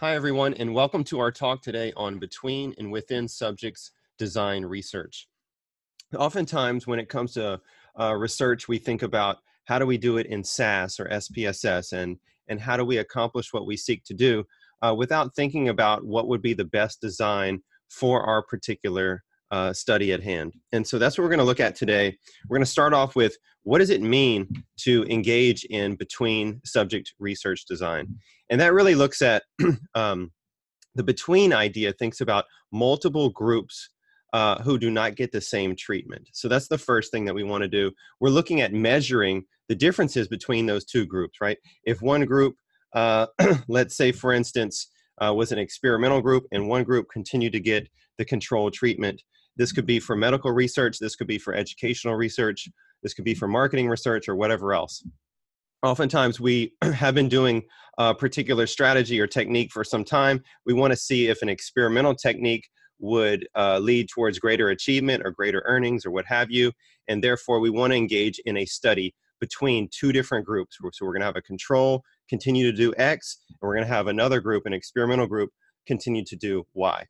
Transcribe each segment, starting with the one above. Hi everyone, and welcome to our talk today on Between and Within Subjects Design Research. Oftentimes when it comes to research, we think about how do we do it in SAS or SPSS and how do we accomplish what we seek to do without thinking about what would be the best design for our particular study at hand. And so that's what we're going to look at today. We're going to start off with what does it mean to engage in between subject research design? And that really looks at the between idea thinks about multiple groups who do not get the same treatment. So that's the first thing that we want to do. We're looking at measuring the differences between those two groups, right? If one group, let's say for instance, was an experimental group and one group continued to get the control treatment. This could be for medical research, this could be for educational research, this could be for marketing research or whatever else. Oftentimes we have been doing a particular strategy or technique for some time. We want to see if an experimental technique would lead towards greater achievement or greater earnings or what have you. And therefore we want to engage in a study between two different groups. So we're going to have a control continue to do X, and we're going to have another group, an experimental group, continue to do Y.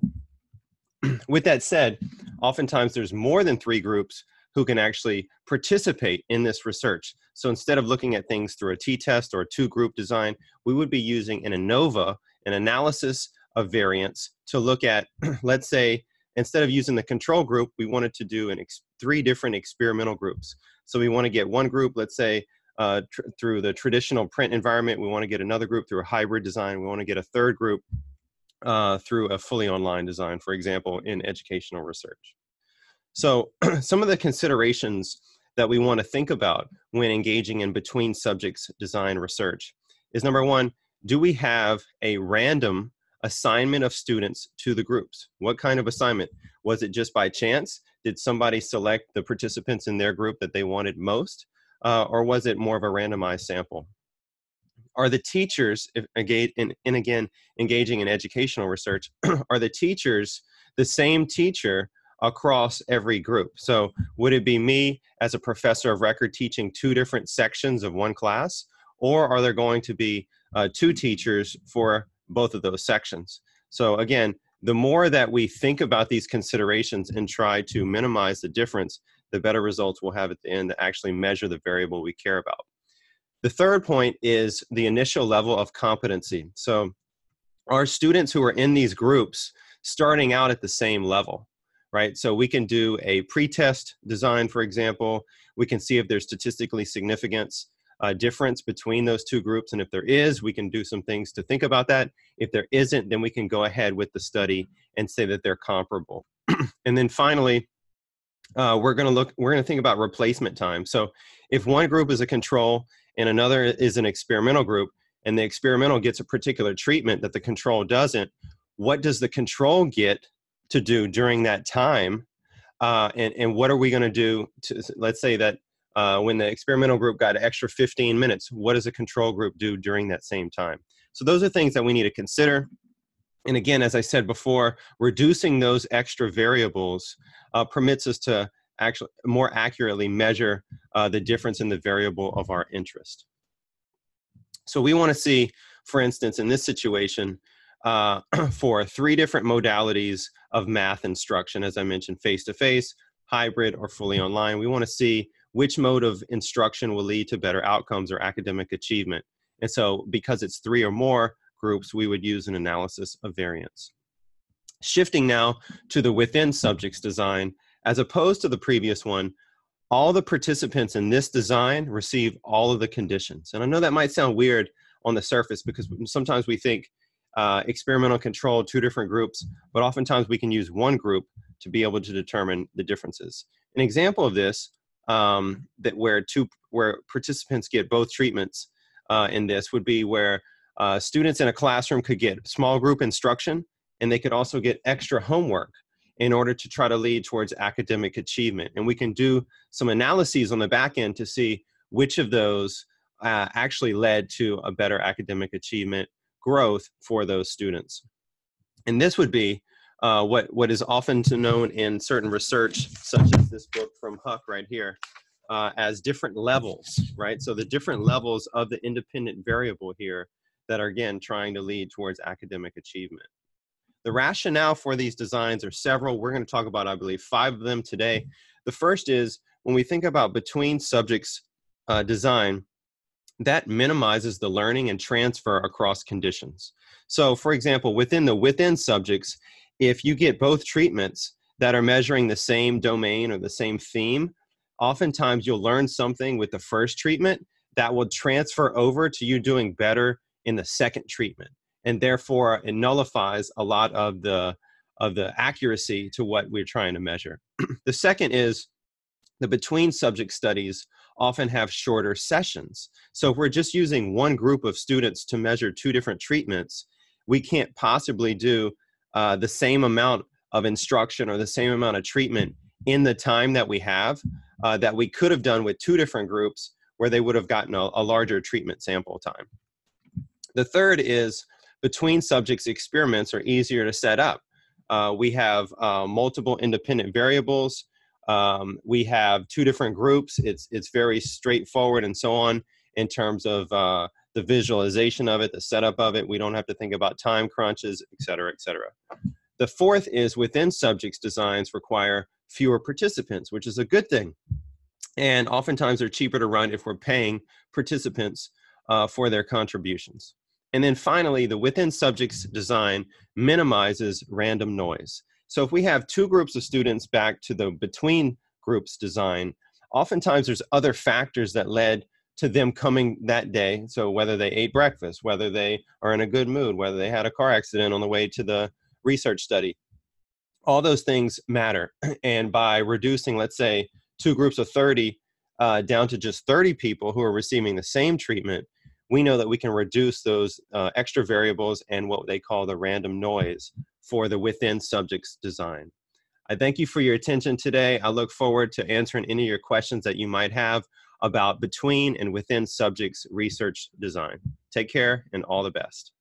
With that said, oftentimes there's more than three groups who can actually participate in this research. So instead of looking at things through a t-test or a two-group design, we would be using an ANOVA, an analysis of variance, to look at, let's say, instead of using the control group, we wanted to do three different experimental groups. So we want to get one group, let's say, through the traditional print environment. We want to get another group through a hybrid design. We want to get a third group through a fully online design, for example, in educational research. So some of the considerations that we want to think about when engaging in between subjects design research is, number one, do we have a random assignment of students to the groups? What kind of assignment? Was it just by chance? Did somebody select the participants in their group that they wanted most? Or was it more of a randomized sample? Are the teachers, engaging in educational research, are the teachers the same teacher across every group? So would it be me as a professor of record teaching two different sections of one class? Or are there going to be two teachers for both of those sections? So again, the more that we think about these considerations and try to minimize the difference, the better results we'll have at the end to actually measure the variable we care about. The third point is the initial level of competency. So our students who are in these groups starting out at the same level, right? So we can do a pretest design, for example. We can see if there's statistically significant difference between those two groups. And if there is, we can do some things to think about that. If there isn't, then we can go ahead with the study and say that they're comparable. And then finally, we're going to think about replacement time. So if one group is a control and another is an experimental group, and the experimental gets a particular treatment that the control doesn't, what does the control get to do during that time? And what are we going to do to, let's say that when the experimental group got an extra 15 minutes, what does a control group do during that same time? So those are things that we need to consider. And again, as I said before, reducing those extra variables permits us to actually more accurately measure the difference in the variable of our interest. So we want to see, for instance, in this situation, for three different modalities of math instruction, as I mentioned, face-to-face, hybrid, or fully online. We want to see which mode of instruction will lead to better outcomes or academic achievement. And so because it's three or more groups, we would use an analysis of variance. Shifting now to the within subjects design, as opposed to the previous one, all the participants in this design receive all of the conditions. And I know that might sound weird on the surface because sometimes we think experimental control, two different groups, but oftentimes we can use one group to be able to determine the differences. An example of this, where participants get both treatments in this would be where students in a classroom could get small group instruction, and they could also get extra homework in order to try to lead towards academic achievement. And we can do some analyses on the back end to see which of those actually led to a better academic achievement growth for those students. And this would be what is often known in certain research, such as this book from Huck right here, as different levels, right? So the different levels of the independent variable here that are, again, trying to lead towards academic achievement. The rationale for these designs are several. We're going to talk about, I believe, 5 of them today. The first is when we think about between subjects design, that minimizes the learning and transfer across conditions. So, for example, within the within subjects, if you get both treatments that are measuring the same domain or the same theme, oftentimes you'll learn something with the first treatment that will transfer over to you doing better in the second treatment. And therefore, it nullifies a lot of the accuracy to what we're trying to measure. The second is the between subject studies often have shorter sessions. So if we're just using one group of students to measure 2 different treatments, we can't possibly do the same amount of instruction or the same amount of treatment in the time that we have that we could have done with 2 different groups where they would have gotten a larger treatment sample time. The third is between subjects experiments are easier to set up. We have multiple independent variables. We have 2 different groups. It's very straightforward and so on in terms of the visualization of it, the setup of it. We don't have to think about time crunches, et cetera, et cetera. The fourth is within subjects designs require fewer participants, which is a good thing. And oftentimes they're cheaper to run if we're paying participants for their contributions. And then finally, the within subjects design minimizes random noise. So if we have 2 groups of students back to the between groups design, oftentimes there's other factors that led to them coming that day. So whether they ate breakfast, whether they are in a good mood, whether they had a car accident on the way to the research study, all those things matter. And by reducing, let's say, 2 groups of 30 down to just 30 people who are receiving the same treatment, we know that we can reduce those extra variables and what they call the random noise for the within subjects design. I thank you for your attention today. I look forward to answering any of your questions that you might have about between and within subjects research design. Take care and all the best.